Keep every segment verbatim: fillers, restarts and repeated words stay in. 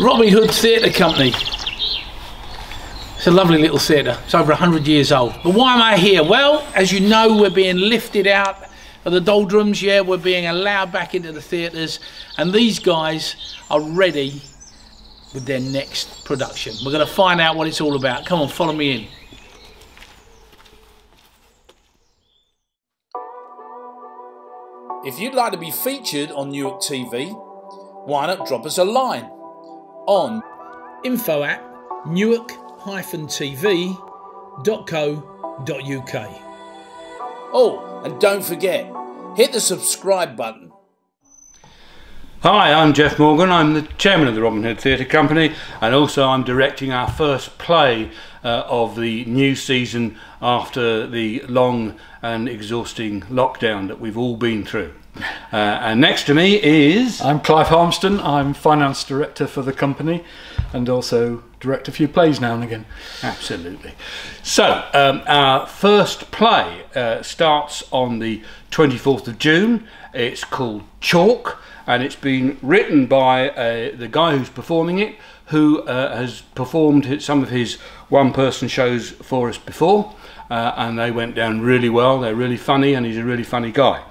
Robin Hood Theatre Company. It's a lovely little theatre. It's over one hundred years old. But why am I here? Well, as you know, we're being lifted out of the doldrums. Yeah, we're being allowed back into the theatres. And these guys are ready with their next production. We're going to find out what it's all about. Come on, follow me in. If you'd like to be featured on Newark T V, why not drop us a line on info at newark dash t v dot co dot u k. Oh, and don't forget, hit the subscribe button. Hi, I'm Jeff Morgan. I'm the chairman of the Robin Hood Theatre Company, and also I'm directing our first play uh, of the new season after the long and exhausting lockdown that we've all been through. Uh, and next to me is... I'm Clive Harmston. I'm finance director for the company and also direct a few plays now and again. Absolutely. So, um, our first play uh, starts on the twenty-fourth of June. It's called Chalk. And it's been written by uh, the guy who's performing it, who uh, has performed some of his one-person shows for us before, uh, and they went down really well. They're really funny, and he's a really funny guy.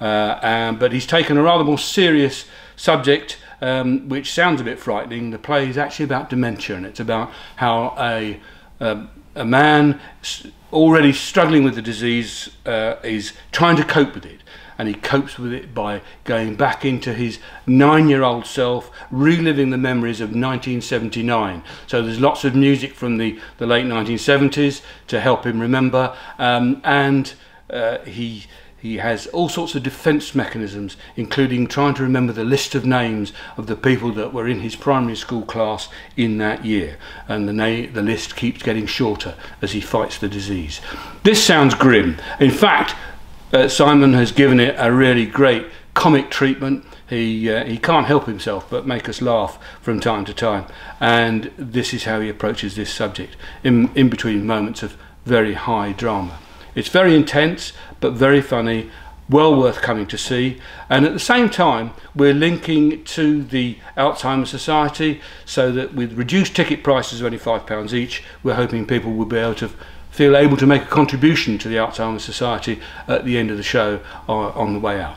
Uh, and, but he's taken a rather more serious subject, um, which sounds a bit frightening. The play is actually about dementia, and it's about how a, a, a man already struggling with the disease uh, is trying to cope with it. And he copes with it by going back into his nine-year-old self, reliving the memories of nineteen seventy-nine. So there's lots of music from the, the late nineteen seventies to help him remember. Um, and uh, he, he has all sorts of defence mechanisms, including trying to remember the list of names of the people that were in his primary school class in that year. And the, na the list keeps getting shorter as he fights the disease. This sounds grim. In fact, Uh, Simon has given it a really great comic treatment. He, uh, he can't help himself but make us laugh from time to time. And this is how he approaches this subject, in, in between moments of very high drama. It's very intense, but very funny, well worth coming to see. And at the same time, we're linking to the Alzheimer's Society, so that with reduced ticket prices of only five pounds each, we're hoping people will be able to feel able to make a contribution to the Alzheimer's Society at the end of the show or on the way out.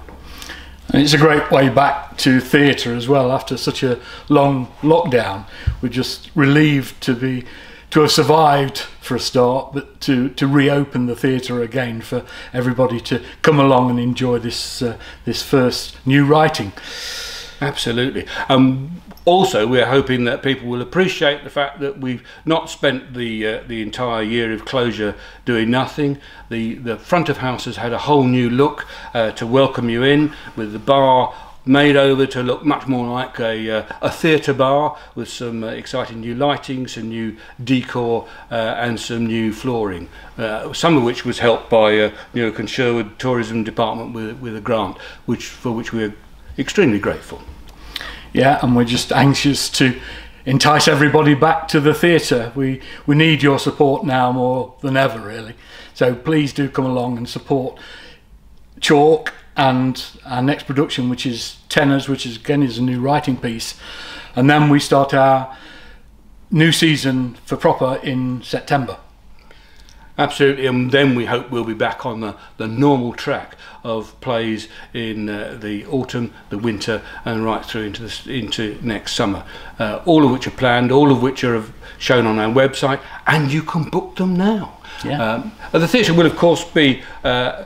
And it's a great way back to theatre as well. After such a long lockdown, we're just relieved to be to have survived for a start, but to to reopen the theatre again for everybody to come along and enjoy this uh, this first new writing. Absolutely. Um, also, we're hoping that people will appreciate the fact that we've not spent the uh, the entire year of closure doing nothing. The, the front of house has had a whole new look uh, to welcome you in, with the bar made over to look much more like a, uh, a theatre bar, with some uh, exciting new lighting, some new decor uh, and some new flooring, uh, some of which was helped by uh, Newark and Sherwood Tourism Department with, with a grant, which for which we're extremely grateful. Yeah, and we're just anxious to entice everybody back to the theatre. We, we need your support now more than ever, really. So please do come along and support Chalk and our next production, which is Tenors, which is, again, is a new writing piece. And then we start our new season for proper in September. Absolutely, and then we hope we'll be back on the, the normal track of plays in uh, the autumn, the winter, and right through into the, into next summer. Uh, all of which are planned, all of which are shown on our website, and you can book them now. Yeah. Um, the theatre will, of course, be uh,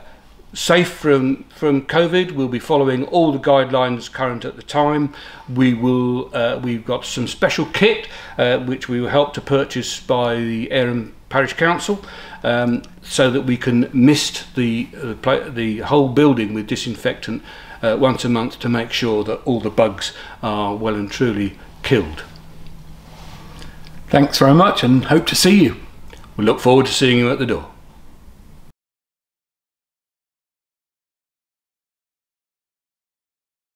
safe from from COVID. We'll be following all the guidelines current at the time. We will. Uh, we've got some special kit uh, which we will help to purchase by the Averham parish council, um, so that we can mist the uh, the whole building with disinfectant uh, once a month to make sure that all the bugs are well and truly killed. Thanks very much, and hope to see you. We look forward to seeing you at the door.